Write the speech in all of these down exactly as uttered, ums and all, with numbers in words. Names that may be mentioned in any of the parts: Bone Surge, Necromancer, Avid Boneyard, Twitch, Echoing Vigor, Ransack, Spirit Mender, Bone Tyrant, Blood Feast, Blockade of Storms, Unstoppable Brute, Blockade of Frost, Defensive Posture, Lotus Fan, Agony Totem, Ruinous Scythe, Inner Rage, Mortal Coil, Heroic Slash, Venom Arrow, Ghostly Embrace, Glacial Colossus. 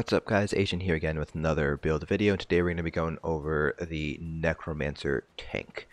What's up guys, Asian here again with another build video, and today we're going to be going over the Necromancer tank.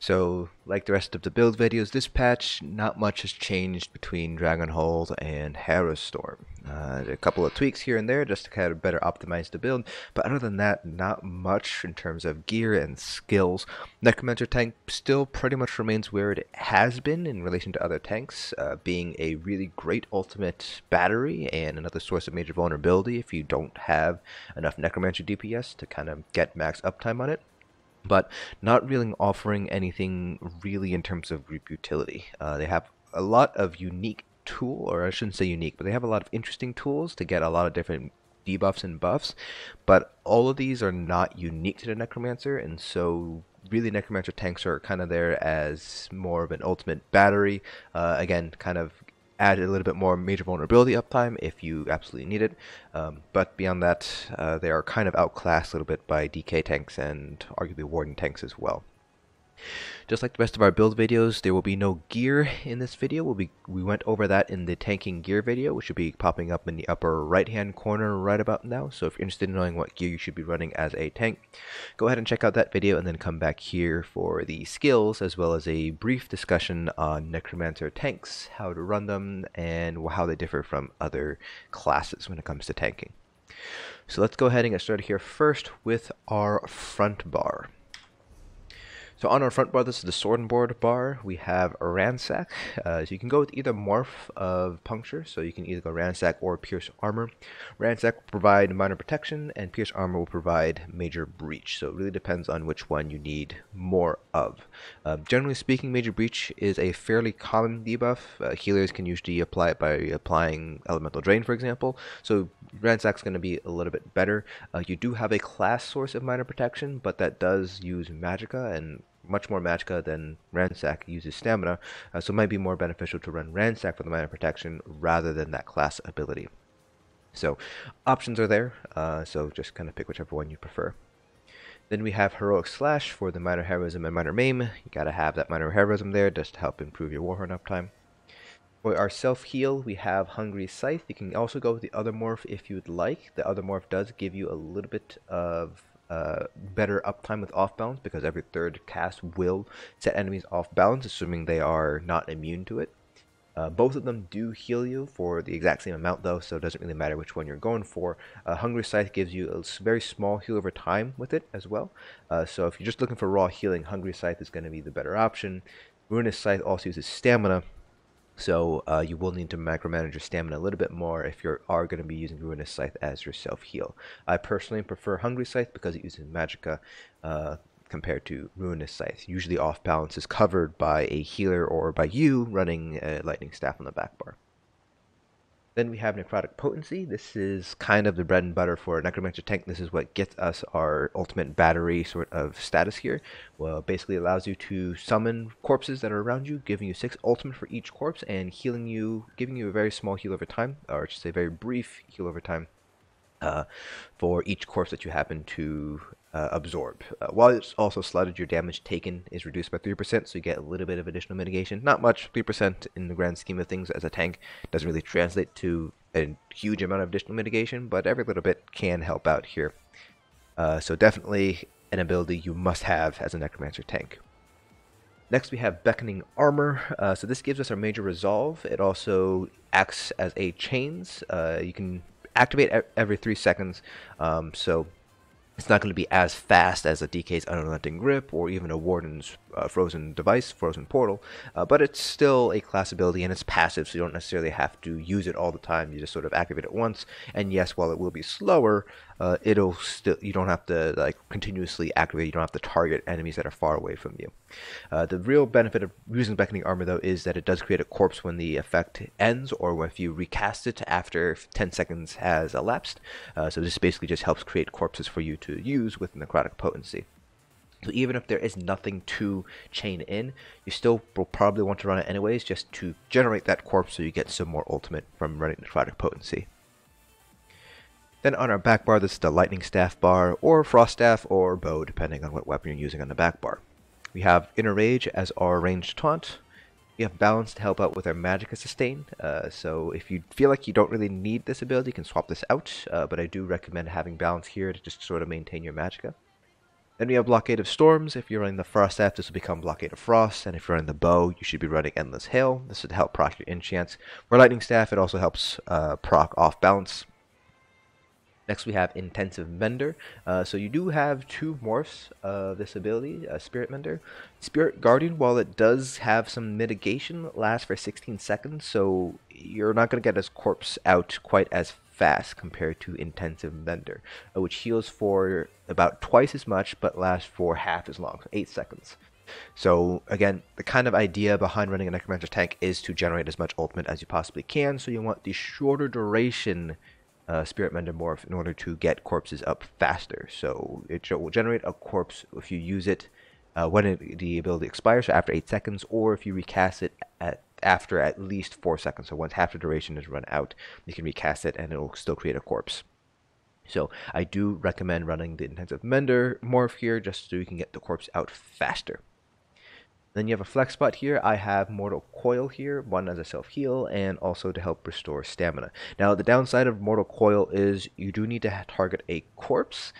So, like the rest of the build videos, this patch, not much has changed between Dragonhold and Harrowstorm. Uh, a couple of tweaks here and there just to kind of better optimize the build, but other than that, not much in terms of gear and skills. Necromancer tank still pretty much remains where it has been in relation to other tanks, uh, being a really great ultimate battery and another source of major vulnerability if you don't have enough Necromancer D P S to kind of get max uptime on it. But not really offering anything really in terms of group utility. Uh, they have a lot of unique tool, or I shouldn't say unique, but they have a lot of interesting tools to get a lot of different debuffs and buffs. But all of these are not unique to the Necromancer, and so really Necromancer tanks are kind of there as more of an ultimate battery. Uh, again, kind of add a little bit more major vulnerability uptime if you absolutely need it, um, but beyond that, uh, they are kind of outclassed a little bit by D K tanks and arguably Warden tanks as well. Just like the rest of our build videos, there will be no gear in this video. We'll be, we went over that in the tanking gear video, which should be popping up in the upper right hand corner right about now. So if you're interested in knowing what gear you should be running as a tank, go ahead and check out that video and then come back here for the skills as well as a brief discussion on Necromancer tanks, how to run them, and how they differ from other classes when it comes to tanking. So let's go ahead and get started here first with our front bar. So on our front bar, this is the sword and board bar. We have a Ransack. Uh, so you can go with either morph of Puncture, so you can either go Ransack or Pierce Armor. Ransack will provide minor protection, and Pierce Armor will provide major breach. So it really depends on which one you need more of. Uh, generally speaking, major breach is a fairly common debuff. Uh, healers can usually apply it by applying Elemental Drain, for example. So Ransack's going to be a little bit better. Uh, you do have a class source of minor protection, but that does use Magicka, and much more Magicka than Ransack uses stamina, uh, so it might be more beneficial to run Ransack for the minor protection rather than that class ability. So options are there, uh, so just kind of pick whichever one you prefer. Then we have Heroic Slash for the minor heroism and minor maim. You gotta have that minor heroism there just to help improve your Warhorn uptime. For our self-heal, we have Hungry Scythe. You can also go with the other morph if you'd like. The other morph does give you a little bit of Uh, better uptime with off balance, because every third cast will set enemies off balance, assuming they are not immune to it. Uh, both of them do heal you for the exact same amount though, so it doesn't really matter which one you're going for. Uh, Hungry Scythe gives you a very small heal over time with it as well, uh, so if you're just looking for raw healing, Hungry Scythe is going to be the better option. Ruinous Scythe also uses stamina, so uh, you will need to micromanage your stamina a little bit more if you are going to be using Ruinous Scythe as your self-heal. I personally prefer Hungry Scythe because it uses Magicka uh, compared to Ruinous Scythe. Usually off-balance is covered by a healer or by you running a Lightning Staff on the back bar. Then we have Necrotic Potency. This is kind of the bread and butter for a Necromancer tank. This is what gets us our ultimate battery sort of status here. Well, it basically allows you to summon corpses that are around you, giving you six ultimate for each corpse, and healing you, giving you a very small heal over time, or just a very brief heal over time uh, for each corpse that you happen to uh, absorb. Uh, while it's also slotted, your damage taken is reduced by three percent, so you get a little bit of additional mitigation. Not much, three percent in the grand scheme of things as a tank doesn't really translate to a huge amount of additional mitigation, but every little bit can help out here. Uh, so definitely an ability you must have as a Necromancer tank. Next we have Beckoning Armor. Uh, so this gives us our major resolve. It also acts as a chains. Uh, you can activate every three seconds, um, so it's not going to be as fast as a D K's Unrelenting Grip or even a Warden's uh, Frozen Device, Frozen Portal, uh, but it's still a class ability and it's passive, so you don't necessarily have to use it all the time. You just sort of activate it once, and yes, while it will be slower, uh, it'll still you don't have to like continuously activate. You don't have to target enemies that are far away from you. Uh, the real benefit of using Beckoning Armor though is that it does create a corpse when the effect ends, or if you recast it after ten seconds has elapsed. Uh, so this basically just helps create corpses for you to to use with Necrotic Potency. So even if there is nothing to chain in, you still will probably want to run it anyways just to generate that corpse so you get some more ultimate from running Necrotic Potency. Then on our back bar, this is the Lightning Staff bar, or Frost Staff, or Bow, depending on what weapon you're using on the back bar. We have Inner Rage as our ranged taunt. We have Balance to help out with our Magicka Sustain, uh, so if you feel like you don't really need this ability, you can swap this out, uh, but I do recommend having Balance here to just sort of maintain your Magicka. Then we have Blockade of Storms. If you're running the Frost Staff, this will become Blockade of Frost, and if you're running the Bow, you should be running Endless Hail. This would help proc your Enchants. For Lightning Staff, it also helps uh, proc off Balance. Next we have Intensive Mender. Uh, so you do have two morphs of this ability, uh, Spirit Mender. Spirit Guardian, while it does have some mitigation, lasts for sixteen seconds, so you're not going to get this corpse out quite as fast compared to Intensive Mender, uh, which heals for about twice as much but lasts for half as long, so eight seconds. So again, the kind of idea behind running a Necromancer tank is to generate as much ultimate as you possibly can, so you want the shorter duration Uh, Spirit Mender morph in order to get corpses up faster. So it will generate a corpse if you use it uh, when it, the ability expires, so after eight seconds, or if you recast it at, after at least four seconds. So once half the duration is run out, you can recast it and it will still create a corpse. So I do recommend running the Intensive Mender morph here just so you can get the corpse out faster. Then you have a flex spot here. I have Mortal Coil here, one as a self-heal, and also to help restore stamina. Now, the downside of Mortal Coil is you do need to target a corpse,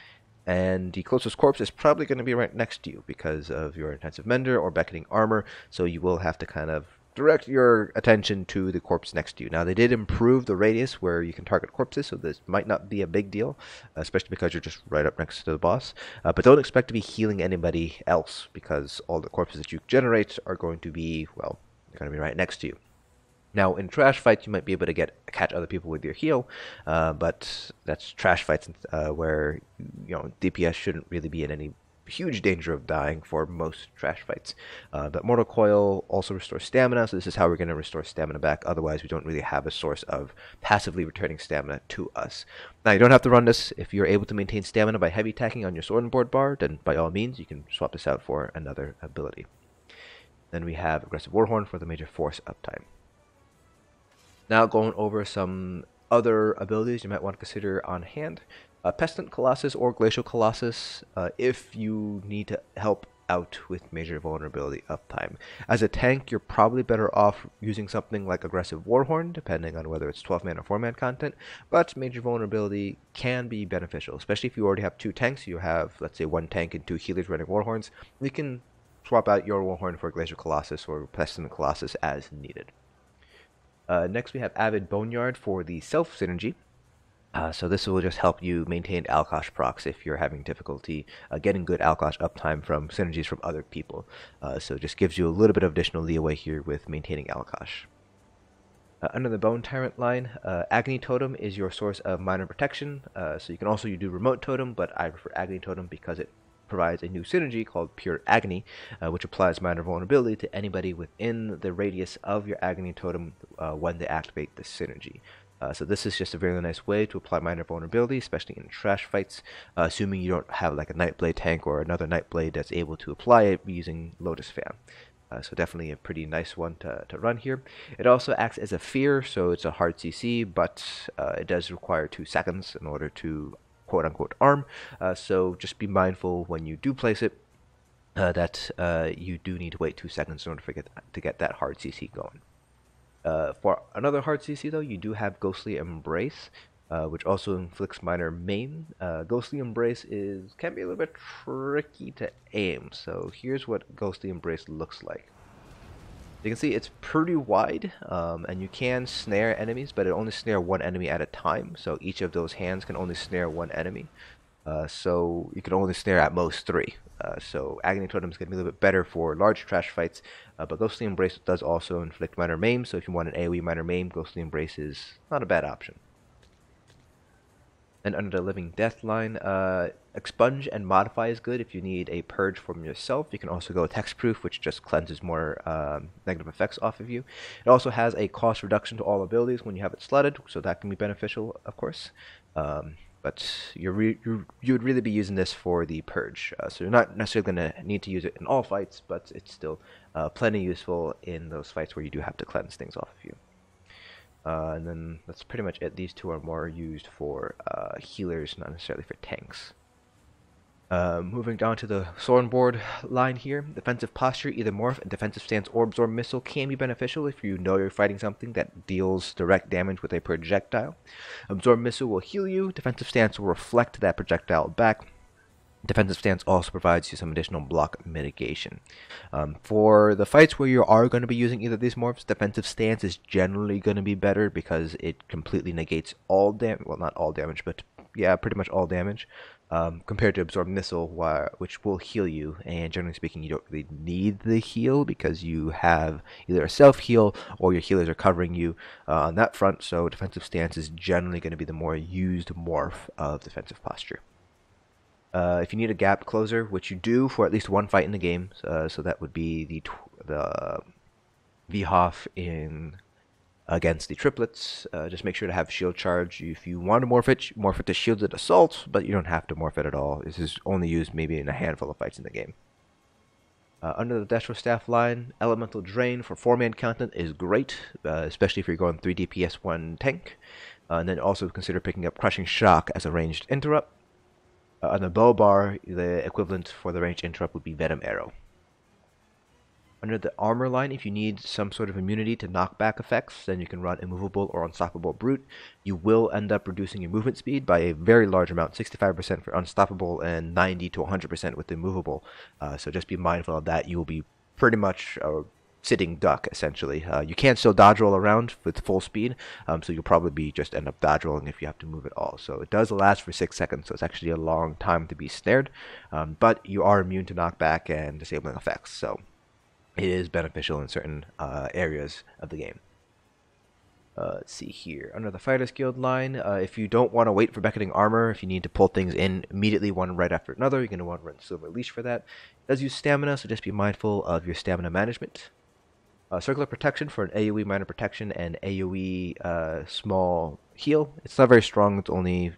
and the closest corpse is probably going to be right next to you because of your Intensive Mender or Beckoning Armor, so you will have to kind of direct your attention to the corpse next to you. Now, they did improve the radius where you can target corpses, so this might not be a big deal, especially because you're just right up next to the boss. Uh, but don't expect to be healing anybody else, because all the corpses that you generate are going to be, well, they're going to be right next to you. Now, in trash fights, you might be able to get catch other people with your heal, uh, but that's trash fights uh, where, you know, D P S shouldn't really be in any huge danger of dying for most trash fights. Uh, but Mortal Coil also restores stamina, so this is how we're going to restore stamina back. Otherwise, we don't really have a source of passively returning stamina to us. Now, you don't have to run this. If you're able to maintain stamina by heavy attacking on your sword and board bar, then by all means, you can swap this out for another ability. Then we have Aggressive Warhorn for the major force uptime. Now, going over some other abilities you might want to consider on hand. Uh, Pestilent Colossus or Glacial Colossus uh, if you need to help out with major vulnerability uptime. As a tank, you're probably better off using something like Aggressive Warhorn, depending on whether it's twelve man or four man content, but major vulnerability can be beneficial, especially if you already have two tanks. You have, let's say, one tank and two healers running Warhorns. You can swap out your Warhorn for Glacial Colossus or Pestilent Colossus as needed. Uh, next, we have Avid Boneyard for the self synergy. Uh, so this will just help you maintain Alkosh procs if you're having difficulty uh, getting good Alkosh uptime from synergies from other people. Uh, so it just gives you a little bit of additional leeway here with maintaining Alkosh. Uh, under the Bone Tyrant line, uh, Agony Totem is your source of minor protection. Uh, so you can also you do Remote Totem, but I prefer Agony Totem because it provides a new synergy called Pure Agony, uh, which applies minor vulnerability to anybody within the radius of your Agony Totem uh, when they activate the synergy. Uh, so this is just a very nice way to apply minor vulnerability, especially in trash fights, uh, assuming you don't have like a Nightblade tank or another Nightblade that's able to apply it using Lotus Fan. Uh, so definitely a pretty nice one to, to run here. It also acts as a fear, so it's a hard C C, but uh, it does require two seconds in order to quote-unquote arm. Uh, so just be mindful when you do place it uh, that uh, you do need to wait two seconds in order to get, to get that hard C C going. Uh, for another hard C C though, you do have Ghostly Embrace, uh, which also inflicts minor maim. Uh, Ghostly Embrace is can be a little bit tricky to aim, so here's what Ghostly Embrace looks like. You can see it's pretty wide, um, and you can snare enemies, but it only snare one enemy at a time, so each of those hands can only snare one enemy. Uh, so you can only snare at most three. Uh, so Agony Totem is going to be a little bit better for large trash fights, uh, but Ghostly Embrace does also inflict minor maim, so if you want an AoE minor maim, Ghostly Embrace is not a bad option. And under the Living Death line, uh, Expunge and Modify is good if you need a purge from yourself. You can also go with Hexproof, which just cleanses more um, negative effects off of you. It also has a cost reduction to all abilities when you have it slotted, so that can be beneficial, of course. Um, But you're re you're, you would really be using this for the purge. Uh, so you're not necessarily going to need to use it in all fights, but it's still uh, plenty useful in those fights where you do have to cleanse things off of you. Uh, and then that's pretty much it. These two are more used for uh, healers, not necessarily for tanks. Uh, moving down to the Sorenborn line here, Defensive Posture, either Morph and Defensive Stance or Absorb Missile can be beneficial if you know you're fighting something that deals direct damage with a projectile. Absorb Missile will heal you, Defensive Stance will reflect that projectile back. Defensive Stance also provides you some additional block mitigation. Um, for the fights where you are going to be using either of these morphs, Defensive Stance is generally going to be better because it completely negates all damage, well not all damage, but yeah, pretty much all damage. Um, compared to Absorb Missile, which will heal you, and generally speaking you don't really need the heal because you have either a self-heal or your healers are covering you uh, on that front, so Defensive Stance is generally going to be the more used morph of Defensive Posture. Uh, if you need a gap closer, which you do for at least one fight in the game, uh, so that would be the, the Vhoff in... against the triplets, uh, just make sure to have shield charge. If you want to morph it, morph it to shielded assault, but you don't have to morph it at all. This is only used maybe in a handful of fights in the game. Uh, under the Destro Staff line, Elemental Drain for four man content is great, uh, especially if you're going three D P S one tank, uh, and then also consider picking up Crushing Shock as a ranged interrupt. Uh, on the bow bar, the equivalent for the ranged interrupt would be Venom Arrow. Under the armor line, if you need some sort of immunity to knockback effects, then you can run Immovable or Unstoppable Brute. You will end up reducing your movement speed by a very large amount, sixty-five percent for Unstoppable and ninety to one hundred percent with Immovable. Uh, so just be mindful of that. You will be pretty much a sitting duck, essentially. Uh, you can still dodge roll around with full speed, um, so you'll probably be just end up dodge rolling if you have to move at all. So it does last for six seconds, so it's actually a long time to be snared. Um, but you are immune to knockback and disabling effects, so... it is beneficial in certain uh, areas of the game. Uh, let's see here. Under the Fighters Guild line, uh, if you don't want to wait for Beckoning Armor, if you need to pull things in immediately, one right after another, you're going to want to run Silver Leash for that. It does use stamina, so just be mindful of your stamina management. Uh, Circular Protection for an AoE minor protection and AoE uh, small heal. It's not very strong, it's only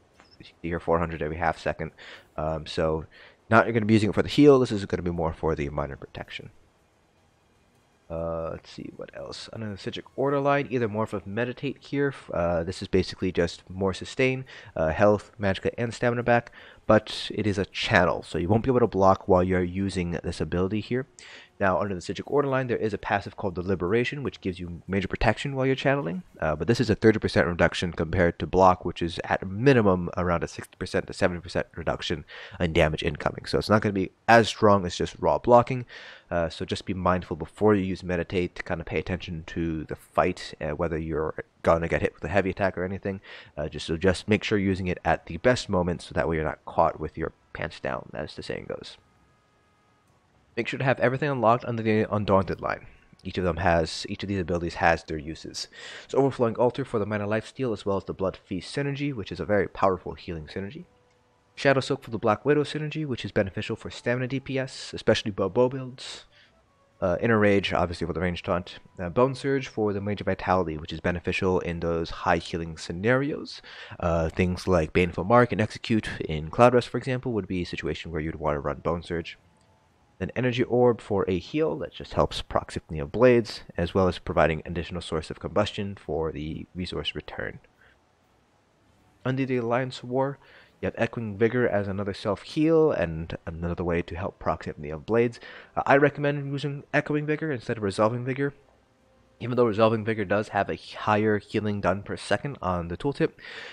four hundred every half second. Um, so, not you're going to be using it for the heal, this is going to be more for the minor protection. Uh, let's see what else. Under the Psijic Order line, either morph of Meditate here. Uh, this is basically just more sustain, uh, health, magicka, and stamina back, but it is a channel, so you won't be able to block while you're using this ability here. Now, under the Psijic Order line, there is a passive called Deliberation, which gives you major protection while you're channeling, uh, but this is a thirty percent reduction compared to block, which is at minimum around a sixty percent to seventy percent reduction in damage incoming. So it's not going to be as strong as just raw blocking, uh, so just be mindful before you use Meditate to kind of pay attention to the fight, uh, whether you're gonna get hit with a heavy attack or anything. Uh, just so just make sure you're using it at the best moment, so that way you're not caught with your pants down, as the saying goes. Make sure to have everything unlocked under the Undaunted line. Each of them has each of these abilities has their uses. So Overflowing Altar for the minor lifesteal, as well as the Blood Feast synergy, which is a very powerful healing synergy. Shadow Soak for the Black Widow synergy, which is beneficial for stamina D P S, especially bow bow builds. Uh, Inner Rage, obviously, for the range taunt. Uh, Bone Surge for the Major Vitality, which is beneficial in those high healing scenarios. Uh, things like Baneful Mark and Execute in Cloud Rest, for example, would be a situation where you'd want to run Bone Surge. Then Energy Orb for a heal that just helps proc Symphony of Blades, as well as providing additional source of combustion for the resource return. Under the Alliance War, you have Echoing Vigor as another self-heal and another way to help proc Symphony of Blades. Uh, I recommend using Echoing Vigor instead of Resolving Vigor. Even though Resolving Vigor does have a higher healing done per second on the tooltip,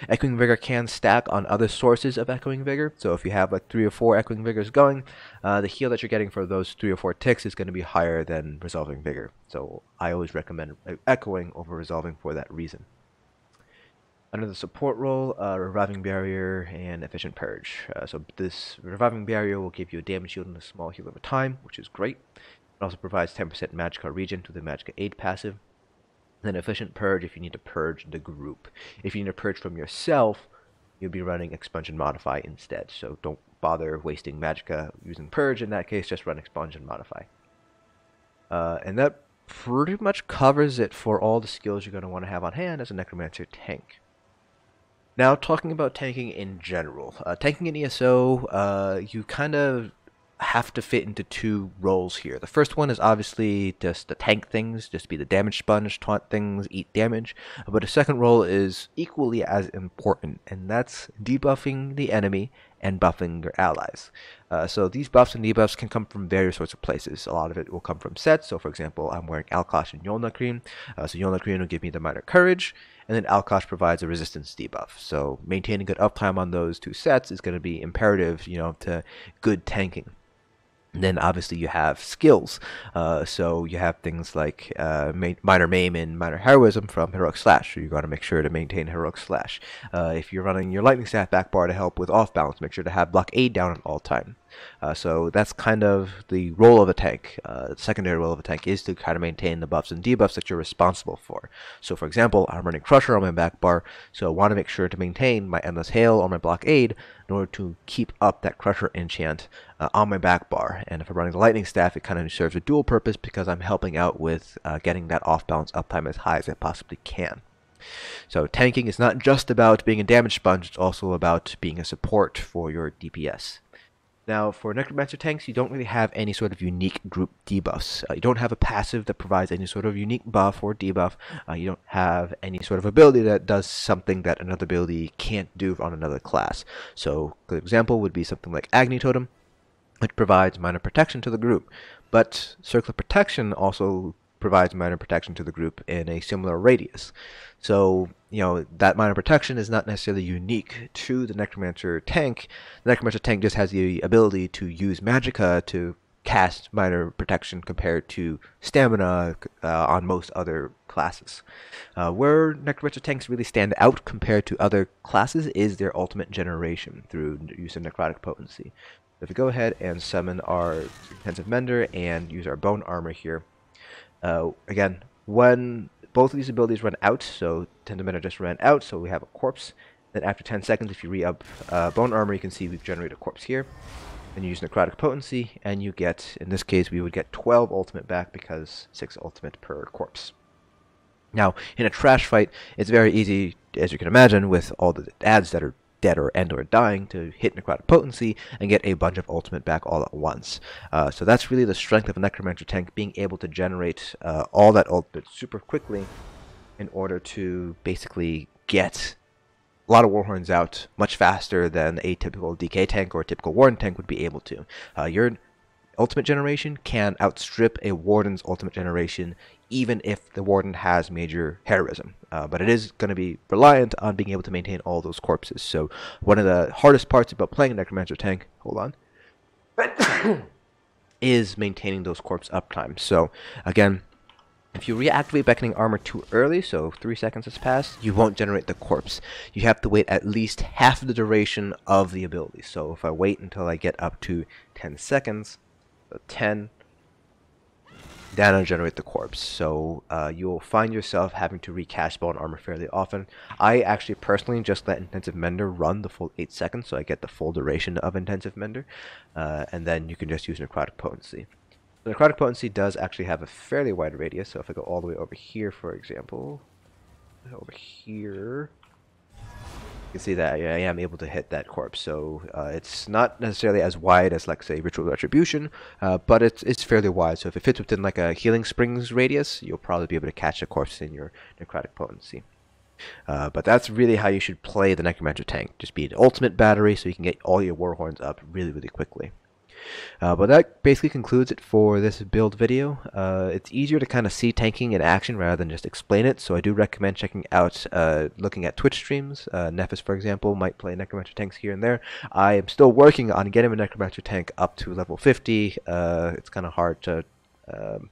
Echoing Vigor can stack on other sources of Echoing Vigor. So if you have like three or four Echoing Vigors going, uh, the heal that you're getting for those three or four ticks is going to be higher than Resolving Vigor. So I always recommend Echoing over Resolving for that reason. Under the support role, uh, Reviving Barrier and Efficient Purge. Uh, so this Reviving Barrier will give you a damage shield and a small heal over time, which is great. It also provides ten percent Magicka Regen to the Magicka Aid passive. And then Efficient Purge if you need to purge the group. If you need to purge from yourself, you'll be running Expunge and Modify instead. So don't bother wasting Magicka using Purge. In that case, just run Expunge and Modify. Uh, and that pretty much covers it for all the skills you're going to want to have on hand as a Necromancer tank. Now, talking about tanking in general, uh, tanking in E S O, uh, you kind of have to fit into two roles here. The first one is obviously just to tank things, just be the damage sponge, taunt things, eat damage. But the second role is equally as important, and that's debuffing the enemy and buffing your allies. Uh, so these buffs and debuffs can come from various sorts of places. A lot of it will come from sets. So for example, I'm wearing Alkosh and Yolna Kryn. Uh, so Yolna Kryn will give me the minor courage, and then Alkosh provides a resistance debuff. So maintaining good uptime on those two sets is going to be imperative, you know, to good tanking. And then obviously you have skills. Uh, so you have things like uh, ma minor maim and minor heroism from Heroic Slash. So you got to make sure to maintain Heroic Slash. Uh, if you're running your lightning staff back bar to help with off balance, make sure to have blockade down at all time. Uh, so that's kind of the role of a tank. Uh, the secondary role of a tank is to kind of maintain the buffs and debuffs that you're responsible for. So for example, I'm running Crusher on my back bar, so I want to make sure to maintain my Endless Hail or my blockade in order to keep up that Crusher enchant uh, on my back bar. And if I'm running the lightning staff, it kind of serves a dual purpose because I'm helping out with uh, getting that off balance uptime as high as I possibly can. So tanking is not just about being a damage sponge, it's also about being a support for your D P S. Now, for Necromancer tanks, you don't really have any sort of unique group debuffs. Uh, you don't have a passive that provides any sort of unique buff or debuff. Uh, you don't have any sort of ability that does something that another ability can't do on another class. So, a good example would be something like Agony Totem, which provides minor protection to the group. But Circular Protection also provides minor protection to the group in a similar radius. So, you know, that minor protection is not necessarily unique to the Necromancer tank. The Necromancer tank just has the ability to use Magicka to cast minor protection compared to stamina uh, on most other classes. Uh, where Necromancer tanks really stand out compared to other classes is their ultimate generation through use of Necrotic Potency. If we go ahead and summon our Intensive Mender and use our Bone Armor here, Uh, again, when both of these abilities run out, so Intensive Mender just ran out, so we have a corpse. Then after ten seconds, if you re-up uh, Bone Armor, you can see we've generated a corpse here. Then you use Necrotic Potency, and you get, in this case, we would get twelve ultimate back because six ultimate per corpse. Now, in a trash fight, it's very easy, as you can imagine, with all the adds that are dead or end or dying, to hit Necrotic Potency and get a bunch of ultimate back all at once. Uh, so that's really the strength of a Necromancer tank, being able to generate uh, all that ultimate super quickly in order to basically get a lot of Warhorns out much faster than a typical D K tank or a typical Warden tank would be able to. Uh, your ultimate generation can outstrip a Warden's ultimate generation even if the Warden has major heroism. Uh, but it is going to be reliant on being able to maintain all those corpses. So one of the hardest parts about playing a Necromancer tank, hold on, is maintaining those corpse uptime. So again, if you reactivate Beckoning Armor too early, so three seconds has passed, you won't generate the corpse. You have to wait at least half the duration of the ability. So if I wait until I get up to ten seconds, so ten, then I'll generate the corpse. So uh, you'll find yourself having to recast Bone Armor fairly often. I actually personally just let Intensive Mender run the full eight seconds, so I get the full duration of Intensive Mender, uh, and then you can just use Necrotic Potency. The Necrotic Potency does actually have a fairly wide radius, so if I go all the way over here, for example, over here, you can see that I am able to hit that corpse, so uh, it's not necessarily as wide as, like, say, Ritual Retribution, uh, but it's, it's fairly wide, so if it fits within, like, a Healing Springs radius, you'll probably be able to catch the corpse in your Necrotic Potency. Uh, but that's really how you should play the Necromancer tank. Just be an ultimate battery so you can get all your Warhorns up really, really quickly. Uh, but that basically concludes it for this build video. Uh, it's easier to kind of see tanking in action rather than just explain it, so I do recommend checking out, uh, looking at Twitch streams. Uh, Nephis, for example, might play Necromancer tanks here and there. I am still working on getting a Necromancer tank up to level fifty. Uh, it's kind of hard to... Um,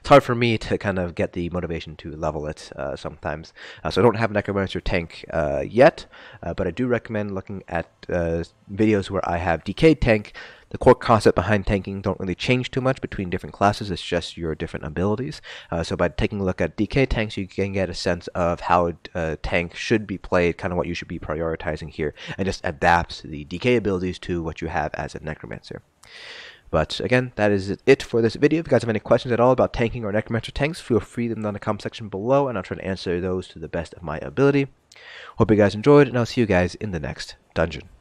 It's hard for me to kind of get the motivation to level it uh, sometimes. Uh, so I don't have a Necromancer tank uh, yet, uh, but I do recommend looking at uh, videos where I have D K tank. The core concept behind tanking don't really change too much between different classes, it's just your different abilities. Uh, so by taking a look at D K tanks, you can get a sense of how a tank should be played, kind of what you should be prioritizing here, and just adapt the D K abilities to what you have as a Necromancer. But again, that is it for this video. If you guys have any questions at all about tanking or Necromancer tanks, feel free to leave them in the comment section below, and I'll try to answer those to the best of my ability. Hope you guys enjoyed, and I'll see you guys in the next dungeon.